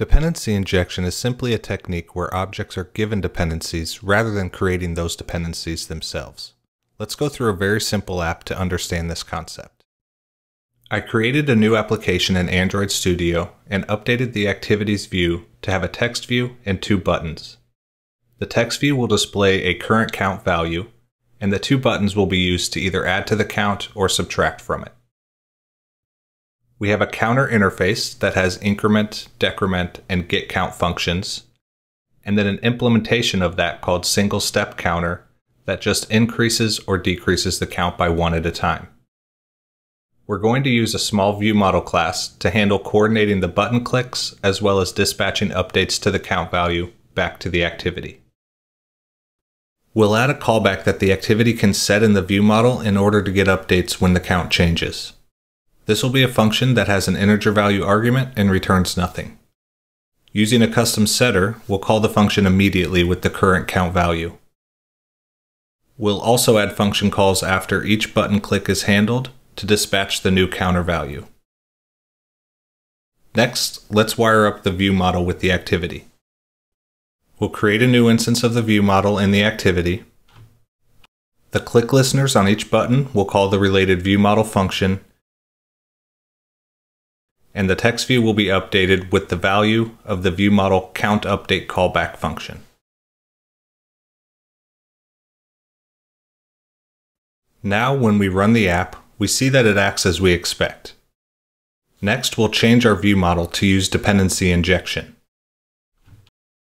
Dependency injection is simply a technique where objects are given dependencies rather than creating those dependencies themselves. Let's go through a very simple app to understand this concept. I created a new application in Android Studio and updated the activities view to have a text view and two buttons. The text view will display a current count value, and the two buttons will be used to either add to the count or subtract from it. We have a counter interface that has increment, decrement, and get count functions, and then an implementation of that called single step counter that just increases or decreases the count by one at a time. We're going to use a small view model class to handle coordinating the button clicks as well as dispatching updates to the count value back to the activity. We'll add a callback that the activity can set in the view model in order to get updates when the count changes. This will be a function that has an integer value argument and returns nothing. Using a custom setter, we'll call the function immediately with the current count value. We'll also add function calls after each button click is handled to dispatch the new counter value. Next, let's wire up the view model with the activity. We'll create a new instance of the view model in the activity. The click listeners on each button will call the related view model function, and the text view will be updated with the value of the view model count update callback function. Now, when we run the app, we see that it acts as we expect. Next, we'll change our view model to use dependency injection.